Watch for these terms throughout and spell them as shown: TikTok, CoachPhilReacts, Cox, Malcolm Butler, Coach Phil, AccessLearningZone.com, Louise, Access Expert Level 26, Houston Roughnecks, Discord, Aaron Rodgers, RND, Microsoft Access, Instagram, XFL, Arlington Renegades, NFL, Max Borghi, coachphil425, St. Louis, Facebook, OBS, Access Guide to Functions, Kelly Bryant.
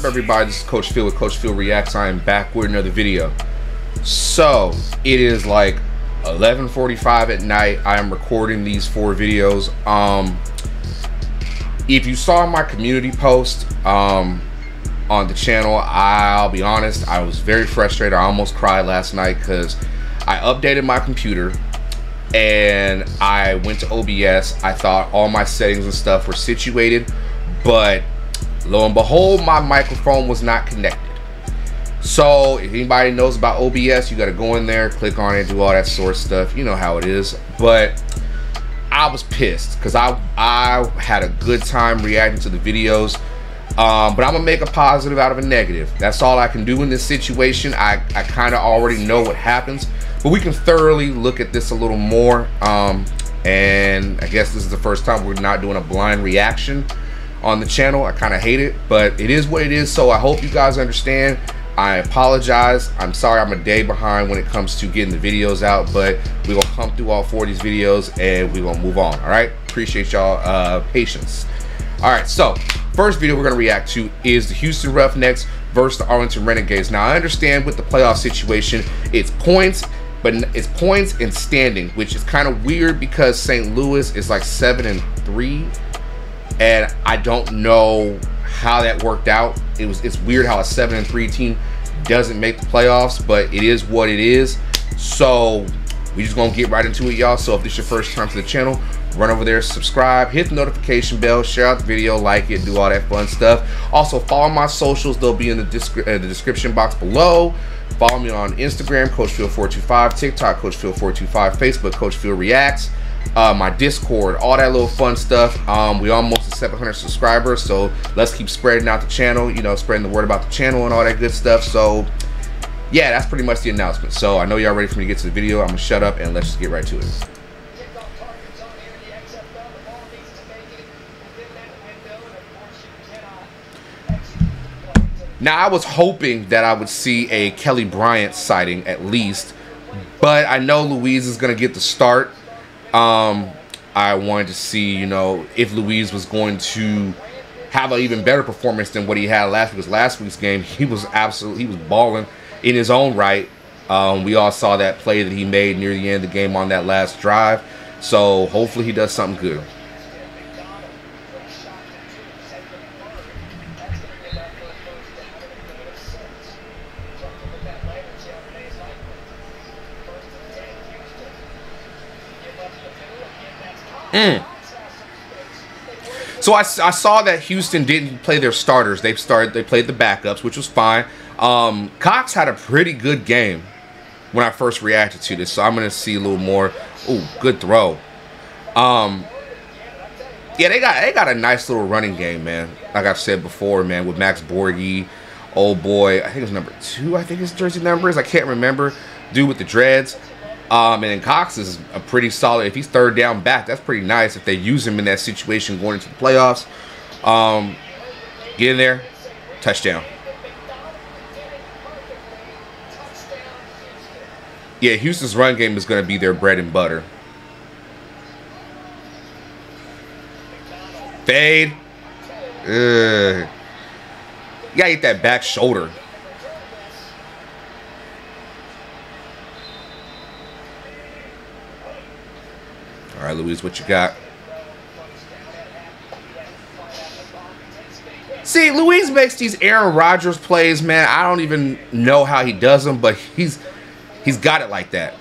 up, everybody? This is Coach Phil with CoachPhilReacts. I am back with another video. So it is like 11:45 at night. I am recording these four videos. If you saw my community post on the channel, I'll be honest, I was very frustrated. I almost cried last night because I updated my computer and I went to OBS. I thought all my settings and stuff were situated, but lo and behold, my microphone was not connected. So if anybody knows about OBS, you got to go in there, click on it, do all that sort of stuff. You know how it is. But I was pissed because I had a good time reacting to the videos. But I'm going to make a positive out of a negative. That's all I can do in this situation. I kind of already know what happens, but we can thoroughly look at this a little more. And I guess this is the first time we're not doing a blind reaction on the channel. I kind of hate it, but it is what it is. So I hope you guys understand. I apologize. I'm sorry I'm a day behind when it comes to getting the videos out, but we will come through all four of these videos and we will move on. All right, appreciate y'all patience. All right, so first video we're gonna react to is the Houston Roughnecks versus the Arlington Renegades. Now I understand with the playoff situation, it's points, but it's points and standing, which is kind of weird because St. Louis is like 7-3. And I don't know how that worked out. It's weird how a 7-3 team doesn't make the playoffs, but it is what it is. So we just gonna get right into it, y'all. So if this is your first time to the channel, run over there, subscribe, hit the notification bell, share out the video, like it, do all that fun stuff. Also follow my socials; they'll be in the description box below. Follow me on Instagram, CoachPhil425, TikTok, CoachPhil425, Facebook, CoachPhilReacts. My Discord, all that little fun stuff. We almost at 700 subscribers, so let's keep spreading out the channel, you know, spreading the word about the channel and all that good stuff. So yeah, that's pretty much the announcement. So I know y'all ready for me to get to the video. I'm gonna shut up and let's just get right to it. Now I was hoping that I would see a Kelly Bryant sighting at least, but I know Louise is gonna get the start. I wanted to see, you know, if Louise was going to have an even better performance than what he had last week. Because last week's game, he was balling in his own right. We all saw that play that he made near the end of the game on that last drive. So hopefully he does something good. So I saw that Houston didn't play their starters. They played the backups, which was fine. Cox had a pretty good game when I first reacted to this, so I'm gonna see a little more. Ooh, good throw. Yeah, they got a nice little running game, man. Like I've said before, man, with Max Borghi, old boy. I think it was number 2. I think his jersey number is. I can't remember. Dude with the dreads. And then Cox is a pretty solid. If he's third down back, that's pretty nice if they use him in that situation going into the playoffs. Get in there. Touchdown. Yeah, Houston's run game is going to be their bread and butter. Fade. Ugh. You got to get that back shoulder. All right, Louise, what you got? See, Louise makes these Aaron Rodgers plays, man. I don't even know how he does them, but he's got it like that.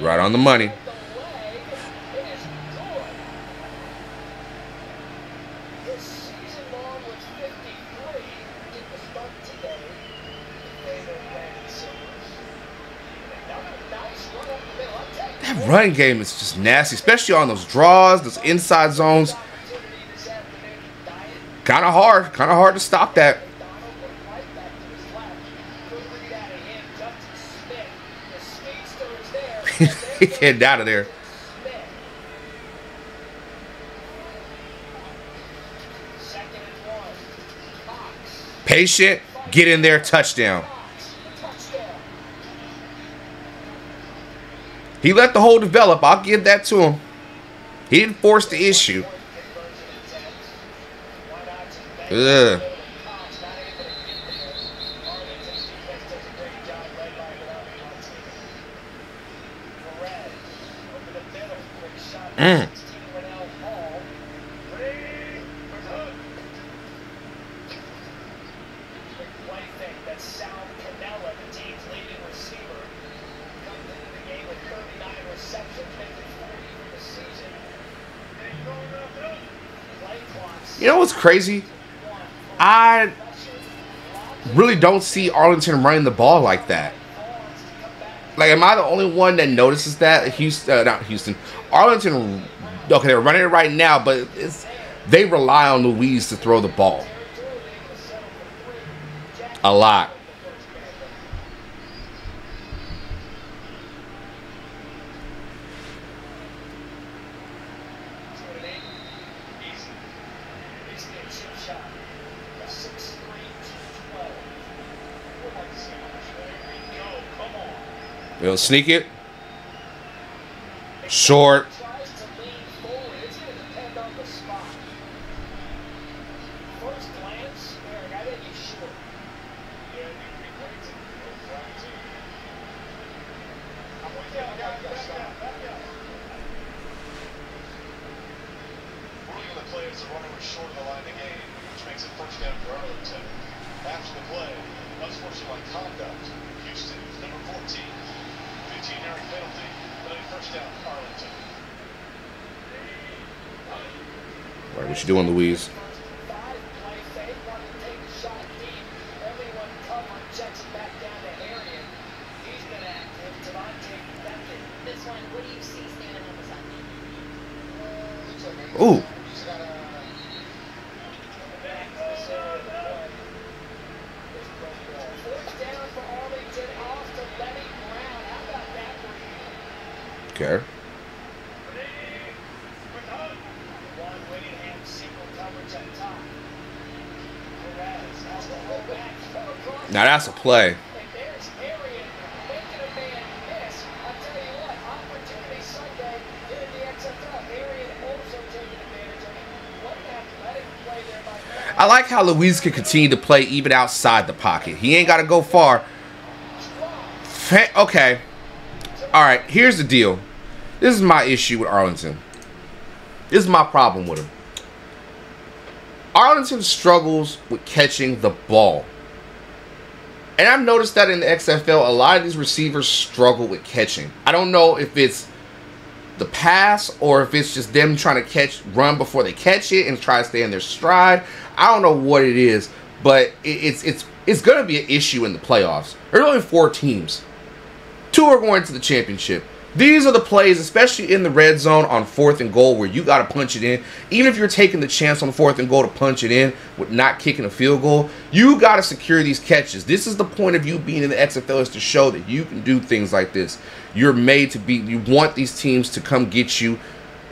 Right on the money. That running game is just nasty, especially on those draws, those inside zones. Kind of hard to stop that. Get out of there. Patient, get in there, touchdown. He let the hole develop. I'll give that to him. He didn't force the issue. Ugh. Mm. You know what's crazy? I really don't see Arlington running the ball like that. Like, am I the only one that notices that? Arlington, okay, they're running it right now, but they rely on Louise to throw the ball. A lot. We'll sneak it. Short. What you doing, Louise? Ooh. Okay. Now that's a play. I like how Louise can continue to play even outside the pocket. He ain't got to go far. Okay. All right, here's the deal. This is my issue with Arlington. This is my problem with him. Arlington struggles with catching the ball. And I've noticed that in the XFL, a lot of these receivers struggle with catching. I don't know if it's the pass or if it's just them trying to run before they catch it and try to stay in their stride. I don't know what it is, but it's going to be an issue in the playoffs. There's only 4 teams. 2 are going to the championship. These are the plays, especially in the red zone on 4th and goal, where you got to punch it in. Even if you're taking the chance on 4th and goal to punch it in with not kicking a field goal, you got to secure these catches. This is the point of you being in the XFL, is to show that you can do things like this. You're made to be, you want these teams to come get you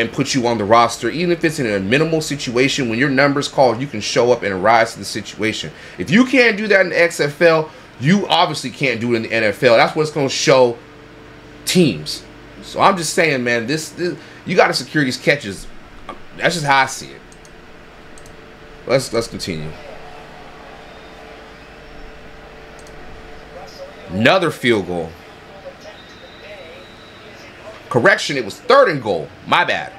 and put you on the roster. Even if it's in a minimal situation, when your number's called, you can show up and rise to the situation. If you can't do that in the XFL, you obviously can't do it in the NFL. That's what's going to show teams. So I'm just saying, man, this you got to secure these catches. That's just how I see it. Let's continue. Another field goal. Correction, it was 3rd and goal. My bad.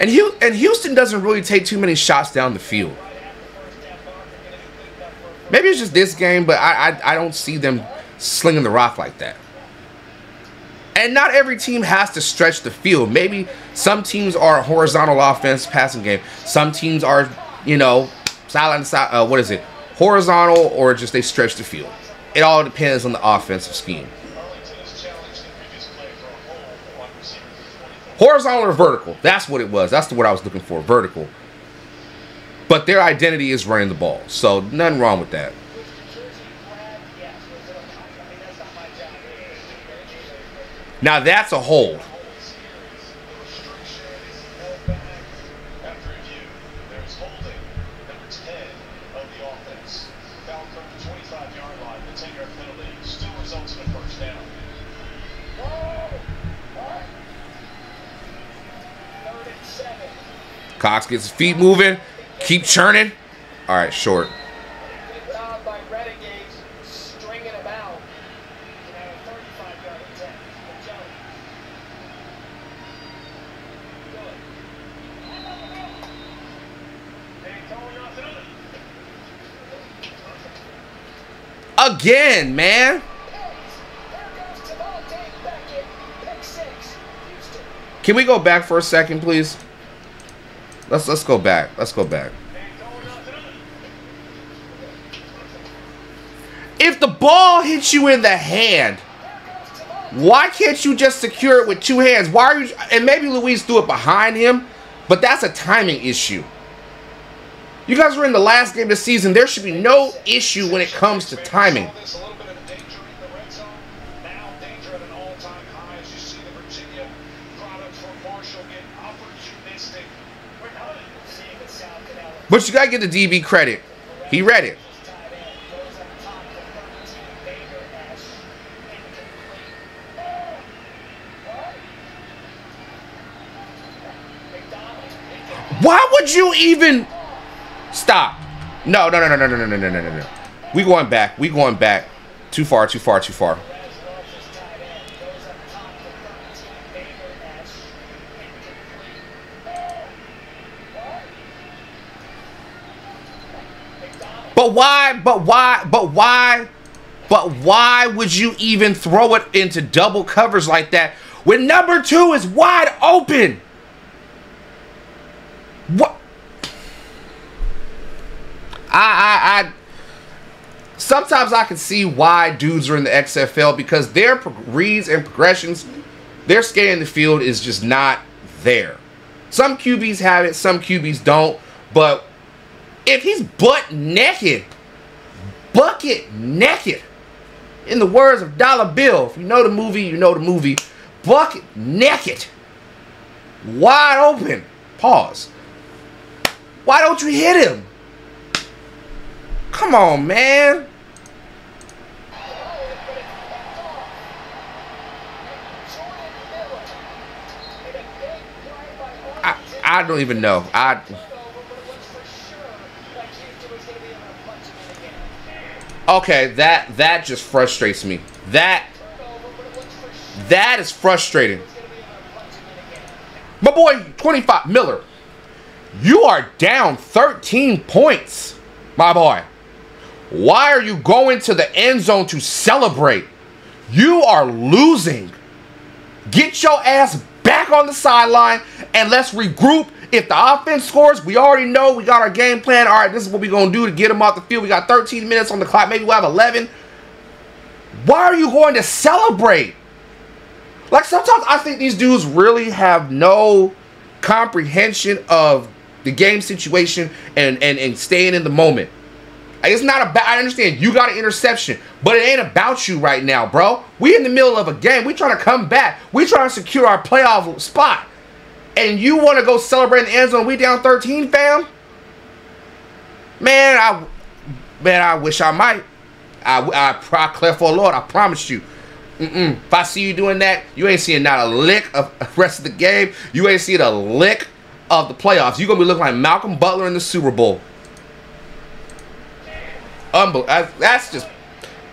And Houston doesn't really take too many shots down the field. Maybe it's just this game, but I don't see them slinging the rock like that. And not every team has to stretch the field. Maybe some teams are a horizontal offense passing game. Some teams are, you know, horizontal, or just they stretch the field. It all depends on the offensive scheme. Horizontal or vertical. That's what it was. That's the word I was looking for. Vertical. But their identity is running the ball. So nothing wrong with that. Now that's a hold. Cox gets his feet moving. Keep churning. All right, short. Again, man. Can we go back for a second, please? Let's go back. Let's go back. If the ball hits you in the hand, why can't you just secure it with two hands? Why are you? And maybe Louise threw it behind him, but that's a timing issue. You guys were in the last game of the season. There should be no issue when it comes to timing. But you got to get the DB credit. He read it. Why would you even... Stop. No, no, no, no, no, no, no, no, no, no, no. We going back. We going back. Too far, too far, too far. But why would you even throw it into double covers like that when number two is wide open? What? Sometimes I can see why dudes are in the XFL because their reads and progressions, their scan in the field is just not there. Some QBs have it, some QBs don't, but if he's bucket naked, in the words of Dollar Bill, if you know the movie, you know the movie, bucket naked, wide open, pause. Why don't you hit him? Come on, man. I don't even know. Okay, that just frustrates me. That is frustrating. My boy, 25 Miller, you are down 13 points, my boy. Why are you going to the end zone to celebrate? You are losing. Get your ass back on the sideline and let's regroup. If the offense scores, we already know we got our game plan. All right, this is what we're going to do to get them off the field. We got 13 minutes on the clock. Maybe we'll have 11. Why are you going to celebrate? Like, sometimes I think these dudes really have no comprehension of the game situation and staying in the moment. It's not about, I understand you got an interception, but it ain't about you right now, bro. We in the middle of a game. We trying to come back. We trying to secure our playoff spot. And you want to go celebrate in the end zone? We down 13, fam? Man, I wish I might. I declare for the Lord, I promise you. If I see you doing that, you ain't seeing not a lick of the rest of the game. You ain't seeing a lick of the playoffs. You're going to be looking like Malcolm Butler in the Super Bowl. Unbelievable.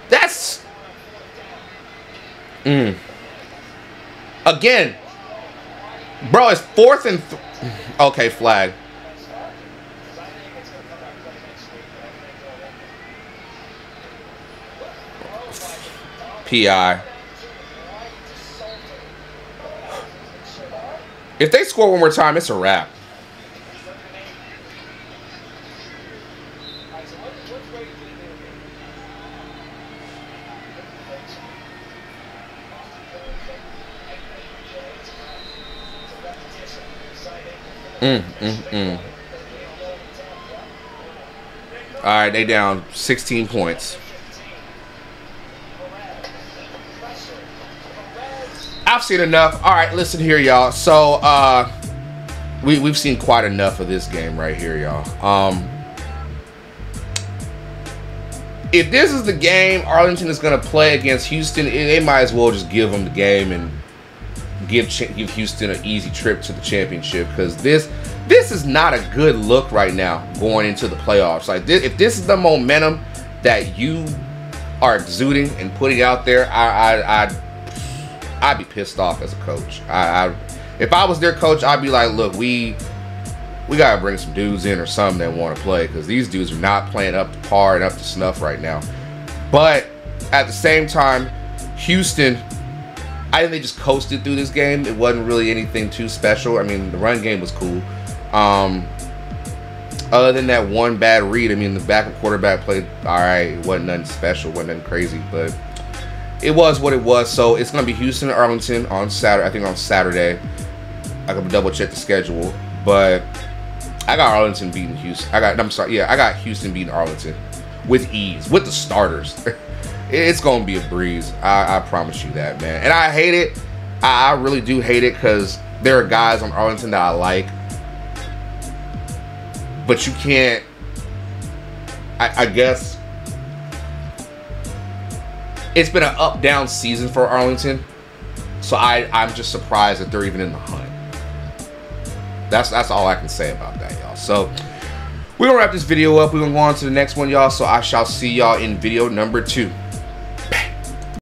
That's again, bro. It's fourth and okay, flag. PI. If they score one more time, it's a wrap. All right, they down 16 points. I've seen enough. All right, listen here, y'all. So we've seen quite enough of this game right here, y'all. If this is the game Arlington is going to play against Houston, they might as well just give them the game and give Houston an easy trip to the championship, because this this is not a good look right now going into the playoffs. Like, if this is the momentum that you are exuding and putting out there, I'd be pissed off as a coach. If I was their coach, I'd be like, look, we gotta bring some dudes in or something that want to play, because these dudes are not playing up to par and up to snuff right now. But at the same time, Houston, I think they just coasted through this game. It wasn't really anything too special. I mean, the run game was cool. Other than that one bad read, I mean, the backup quarterback played all right. It wasn't nothing special, wasn't nothing crazy, but it was what it was. So it's going to be Houston, Arlington on Saturday. I think on Saturday. I can double check the schedule, but I got Arlington beating Houston. I got Houston beating Arlington with ease, with the starters. It's going to be a breeze. I promise you that, man. And I hate it. I really do hate it, because there are guys on Arlington that I like. But you can't, I guess, it's been an up-down season for Arlington. So I'm just surprised that they're even in the hunt. That's all I can say about that, y'all. So we're going to wrap this video up. We're going to go on to the next one, y'all. So I shall see y'all in video number 2.